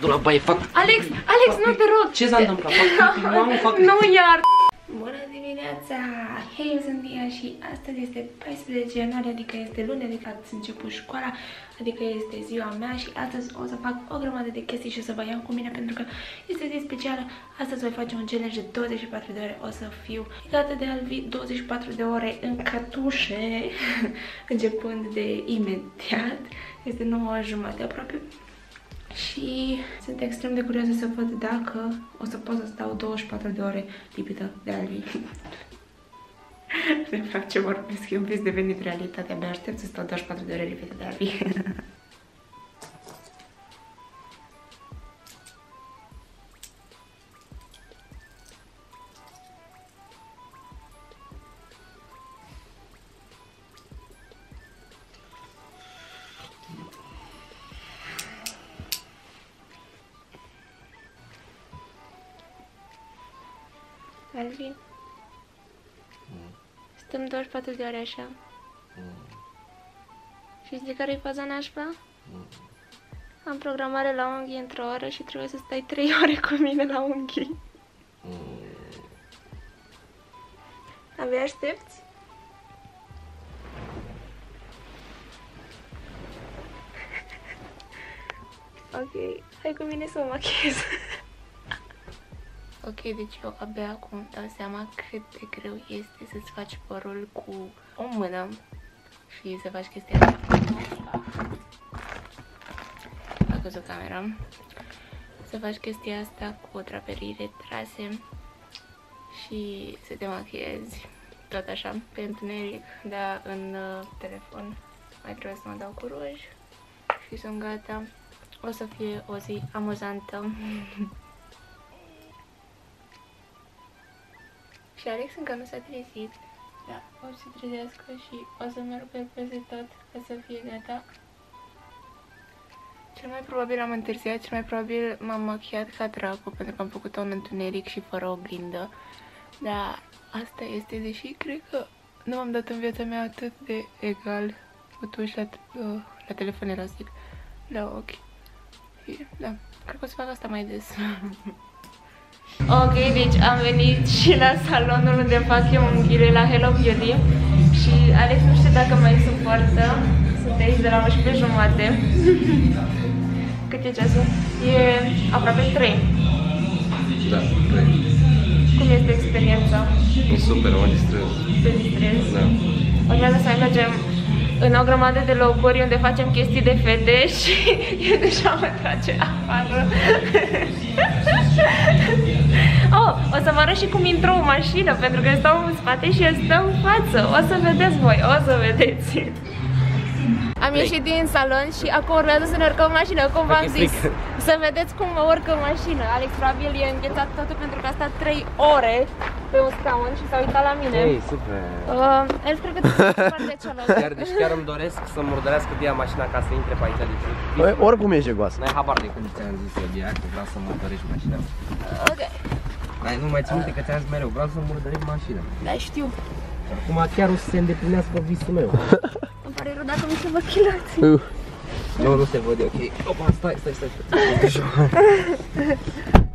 Du la baie, fac... Alex, nu te rog! Ce s-a întâmplat? Nu iar! Bună dimineața! Hei, eu sunt Dia și astăzi este 14 ianuarie, adică este luni, adică ați început școala, adică este ziua mea și astăzi o să fac o grămadă de chestii și o să vă iau cu mine pentru că este o zi specială. Astăzi voi face un challenge de 24 de ore, o să fiu legată de ALVI 24 de ore în cătușe, începând de imediat. Este 9:30 aproape. Și sunt extrem de curioasă să văd dacă o să pot să stau 24 de ore lipită de ALVI. De fapt, ce vorbesc, eu vis devenit realitatea, abia aștept să stau 24 de ore lipită de ALVI. Alvin, stăm 24 de ore așa. Știți de care e faza nașpa? Am programare la unghii într-o oră și trebuie să stai 3 ore cu mine la unghii. Abia aștepți? Ok, hai cu mine să o machez. Ok, deci eu abia acum îmi dau seama cât de greu este să-ți faci părul cu o mână și să faci chestia asta. Fac o camera. Să faci chestia asta cu o traperire trase și să te machiezi tot așa pe întuneric, dar în telefon. Mai trebuie să mă dau cu ruj și sunt gata. O să fie o zi amuzantă. Și Alex încă nu s-a trezit. Da, o să trezească și o să merg pe peste tot ca să fie gata. Cel mai probabil am întârziat, cel mai probabil m-am machiat ca dracu pentru că am făcut-o în întuneric și fără oglindă. Dar asta este, deși cred că nu m-am dat în viața mea atât de egal putuși la telefon elastic, la ochi. Și, da, cred că o să fac asta mai des. Ok, deci am venit și la salonul unde fac eu unghiile la Hello Beauty și Alex nu știu dacă mai suportă. Sunt aici de la 11:30. Cât e ceasul? E aproape 3. Da, 3. Cum este experiența? E super, mă distrez. Te distrez? Da. Urmează să mai mergem în o grămadă de locuri unde facem chestii de fete și eu deja mă trage afară. Oh, o să vă arăt și cum intră o mașină, pentru că stau în spate și eu stau în față. O să vedeți voi, o să vedeți. Am ieșit din salon și acum urmează să ne urcăm în mașină, cum v-am zis. Să vedeți cum mă urcă în mașină. Alex probabil e înghețat totul pentru că a stat 3 ore pe un scaun și s-a uitat la mine. Ei, super! Alex, cred că tu ești foarte celălalt. Chiar îmi doresc să murdărească Dia mașina ca să intre pe aici. Băi, oricum e jegoasă. N-ai habar de cum ți-am zis eu, Dia, că vreau să murdărești mașina. Ok. Nu mai țin minte că ți-am zis mereu, vreau să murdărești mașina. Da, știu. Acum chiar o să se îndeplinească visul meu. Îmi pare rău dacă nu se văd chilații. Nu, nu se văd, ok. Opa, stai.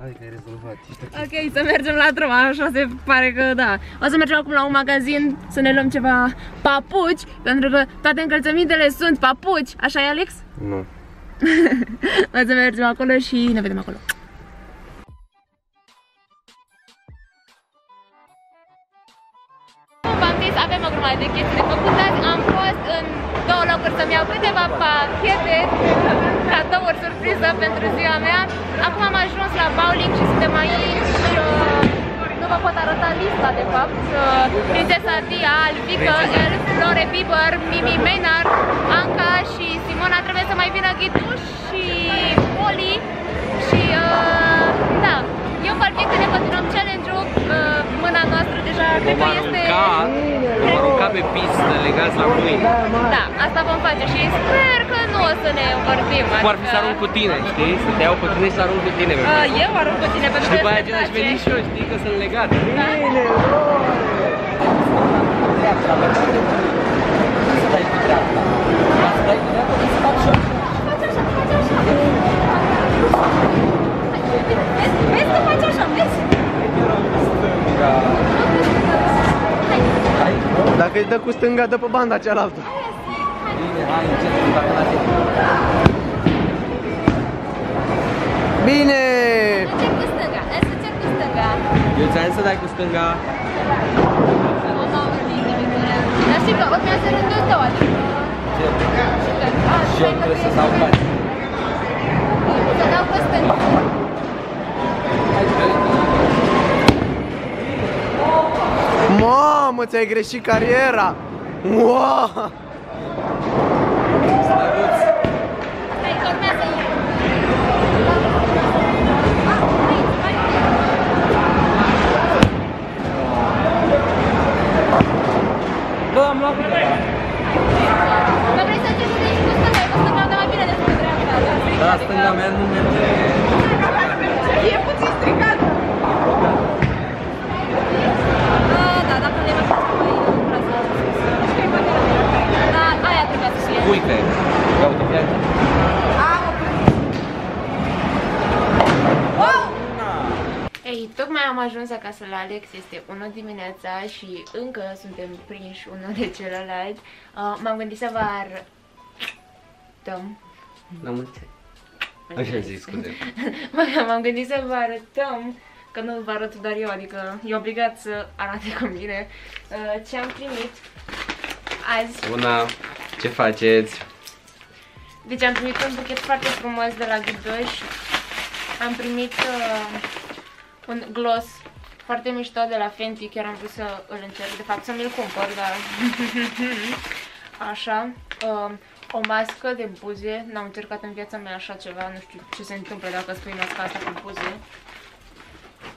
Hai că ai rezolvat, ești ok. Ok, să mergem la drum, așa se pare că da. O să mergem acum la un magazin să ne luăm ceva papuci, pentru că toate încălțămintele sunt papuci. Așa e, Alex? Nu. O să mergem acolo și ne vedem acolo. Avem o grămadă de chestii de făcut. Am fost în 2 locuri să-mi iau câteva pachete cadouri surpriză pentru ziua mea. Acum am ajuns la bowling și suntem aici. Nu vă pot arăta lista de fapt. Prințesa Dia, Alvică, Elf, Lore Bieber, Mimi Menar, Anca și Simona. Trebuie să mai vină Giduș și Poli. Și da, eu vă invit să ne continuăm challenge-ul. Mâna noastră deja cred că este... Vom arunca pe pistă, legați la mâini. Da, asta vom face și sper că nu o să ne învârtim. Cum ar fi să arunc cu tine, știi? Să te iau pe tine și să arunc cu tine. Eu arunc cu tine pentru că îți place. Și după aia genul aș veni și eu, știi? Că sunt legate. Bine, bine! Vezi că faci așa, vezi? Dacă îi dă cu stânga, dă pe banda cealaltă. Bine! Eu ți-am zis să dai cu stânga. Dar știi că urmează rândul tău, adică... Și eu trebuie să dau bani. Să dau cu stânga. Mamă, ți-ai greșit cariera! Wow! Mă vrei să te duci cu stânga, că stânga de mai bine decât dreapta. Da, stânga mea nu merge. E puțin stricată. Da, dar până le-am făcut cu ei. Da, aia trebuia să fie. Uite, iau de piață. Ei, tocmai am ajuns acasă la Alex, este 1 dimineața și încă suntem prinși unul de celălalt. M-am gândit să vă arătăm. La multe. Așa zic, scuze. M-am gândit să vă arătăm, că nu vă arăt doar eu, adică e obligat să arate cu mine ce am primit azi. Bună, ce faceți? Deci am primit un buchet foarte frumos de la Giduș. Am primit... un gloss foarte mișto de la Fenty, chiar am vrut să îl încerc, de fapt să mi-l cumpăr, dar... Așa, o mască de buze, n-am încercat în viața mea așa ceva, nu știu ce se întâmplă dacă spui masca asta cu buze.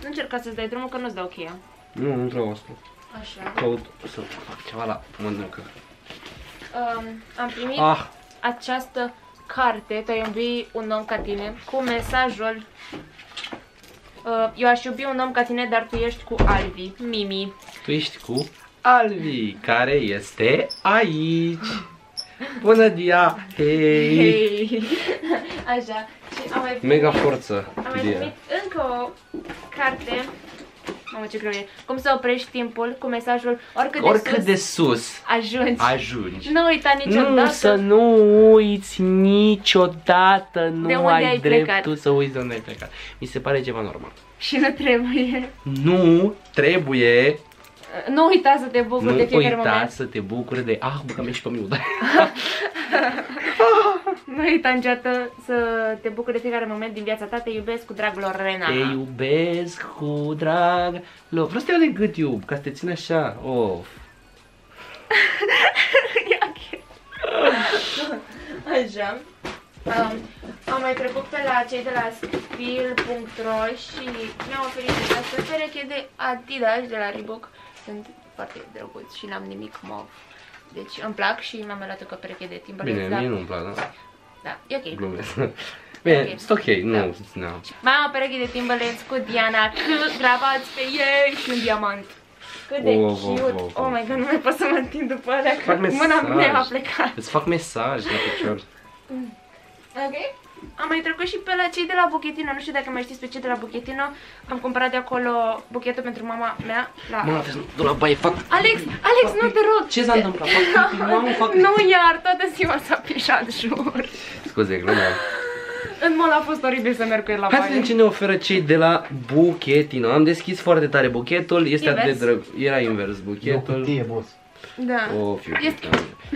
Nu încerca să-ți dai drumul, că nu-ți dau cheia. Nu, nu vreau asta. Așa. Caut să fac ceva la mândrăcă. Am primit această carte, Te-ai iubi un om ca tine, cu mesajul... Eu aș iubi un om ca tine, dar tu ești cu ALVI, Mimi. Tu ești cu ALVI, care este aici. Bună dia! Hei! Hey. Așa. Am mai primit, mega forță! Am mai primit încă o carte. Mamă, ce greu e. Cum să oprești timpul cu mesajul oricât de sus ajungi. Nu uita niciodată. Să nu uiți niciodată. Nu ai dreptul să uiți de unde ai plecat. Mi se pare ceva normal. Și nu trebuie. Nu trebuie. Nu uita să te bucuri de fiecare moment. Nu uita să te bucuri de... Ah, bă, că mi-e și pe miudă. Nu uita niciodată să te bucuri de fiecare moment din viața ta. Te iubesc cu drag, Lorena. Te iubesc cu drag. Vreau să te iau de gât, iub, ca să te țin așa. Of. E ok. Așa. Am mai trecut pe la cei de la stil.ro și mi-au oferit această pereche de Adidas de la Reebok. Sunt foarte drăguți și n-am nimic mov. Deci îmi plac și mi-am luat o pereche de timp. Bine, mie nu-mi plac, da? Da, e ok. Glumesc. Bine, sunt ok, nu. Mai am o pereche de Timberlands cu Diana, gravați pe ei și un diamant. Cât de cute! Oh my god, nu mai pot să mă întind după alea, că mâna mea a plecat. Îți fac mesaj la picior. Ok? Am mai trecut și pe la cei de la Buchetina, nu știu dacă mai știți pe cei de la Buchetina. Am cumpărat de acolo buchetul pentru mama mea la... Mama, vezi, du la baie, fac... Alex, nu te rog! Ce s-a întâmplat? Nu iar, toată ziua s-a pișat, jur. Scuze, glumea. În mod a fost oribil să merg cu el la baie. Hai să vedem ce ne oferă cei de la Buchetina. Am deschis foarte tare buchetul, este atât de drăguț. Era invers buchetul. E o cutie, boss. Da.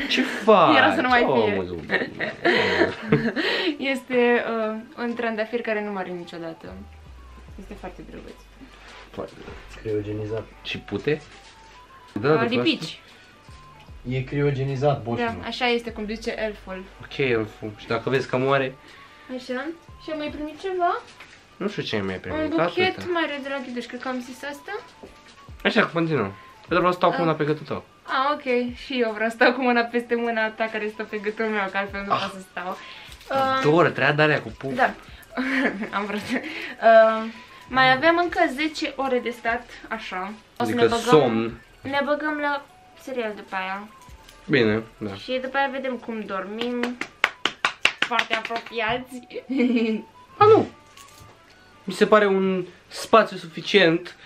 Ce faci? Era să nu mai fie. Este un trandafir care nu mări niciodată. Este foarte drăguț. Foarte drăguț. Criogenizat. Și pute? Da, lipici. E criogenizat, boșul. Da, așa este cum zice elful. Ok, elful. Și dacă vezi că moare... Așa. Și am mai primit ceva? Nu știu ce am mai primit. Un buchet mare de la Giduș, cred că am zis asta. Așa, continuăm. Eu vreau să stau cu mâna pe gâtul tău. Ah, ok. Și eu vreau să stau cu mâna peste mâna ta care stă pe gâtul meu, că altfel nu pot să stau. Doră, treia de alea cu pumn. Da. Am vrut. Mai avem încă 10 ore de stat, așa. O să adică ne băgăm, somn. Ne băgăm la serial după aia. Bine, da. Și după aia vedem cum dormim. Foarte apropiați. A, nu! mi se pare un spațiu suficient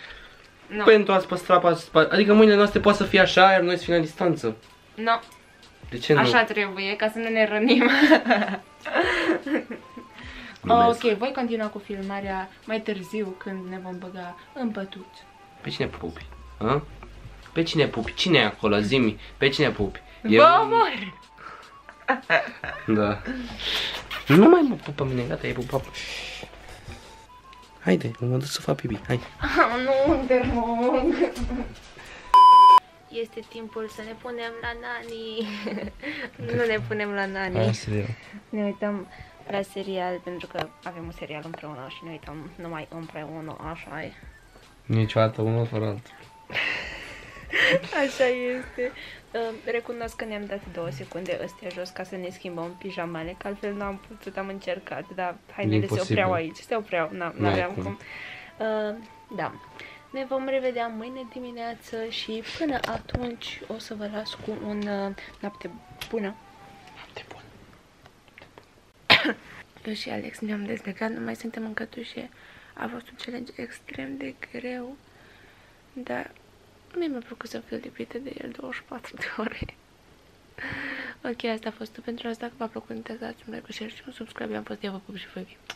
pentru a-ți păstra spațiu. Adică mâinile noastre poate să fie așa, iar noi să fim la distanță. Nu. De ce nu? Așa trebuie, ca să nu ne rănim. Ok, voi continua cu filmarea mai târziu când ne vom băga în pătuț. Pe cine pupi? A? Pe cine pupi? Cine e acolo? Zi-mi, pe cine pupi? Eu... Vă omor! Da. Nu mai mă pupă mine, gata, e pupat. Haide, mă duc să fac pipi, hai. Nu te rog. Este timpul să ne punem la nani. Nu ne punem la nani. Ne uităm la serial, pentru că avem un serial împreună și ne uităm numai împreună, așa e. Niciodată unul fără altul. Așa este. Recunosc că ne-am dat 2 secunde astea jos ca să ne schimbăm pijamale, că altfel n-am putut, am încercat, dar hainele se opreau aici, se opreau, n-aveam cum. Da. Ne vom revedea mâine dimineață și până atunci o să vă las cu un noapte bună. Noapte bună. Eu și Alex ne-am dezlegat, nu mai suntem în cătușe. A fost un challenge extrem de greu, dar mie mi-a plăcut să fiu lipită de el 24 de ore. Ok, asta a fost tot pentru asta. Dacă v-a plăcut, uitați să dați un like, un share și un subscribe. Eu am fost Eva Pup și vă iubim.